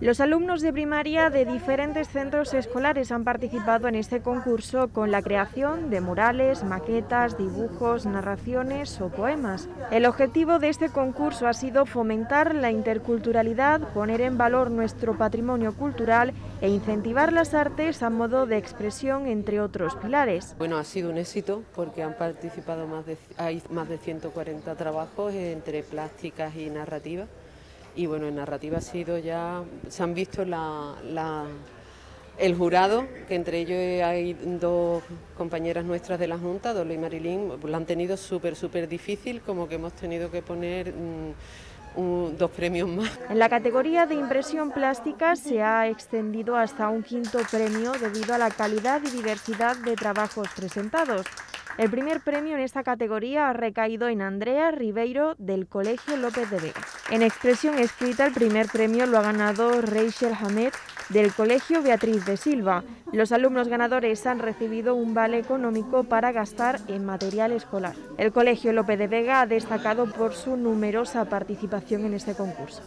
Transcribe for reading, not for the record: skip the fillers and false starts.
Los alumnos de primaria de diferentes centros escolares han participado en este concurso con la creación de murales, maquetas, dibujos, narraciones o poemas. El objetivo de este concurso ha sido fomentar la interculturalidad, poner en valor nuestro patrimonio cultural e incentivar las artes a modo de expresión, entre otros pilares. Bueno, ha sido un éxito porque han participado hay más de 140 trabajos entre plásticas y narrativas. Y bueno, en narrativa ha sido ya, se han visto el jurado, que entre ellos hay dos compañeras nuestras de la Junta, Dolay Marilín, la han tenido súper difícil, como que hemos tenido que poner dos premios más. En la categoría de impresión plástica se ha extendido hasta un 5.º premio debido a la calidad y diversidad de trabajos presentados. El primer premio en esta categoría ha recaído en Andrea Ribeiro, del Colegio López de Vega. En expresión escrita, el primer premio lo ha ganado Rachel Hamed, del Colegio Beatriz de Silva. Los alumnos ganadores han recibido un vale económico para gastar en material escolar. El Colegio López de Vega ha destacado por su numerosa participación en este concurso.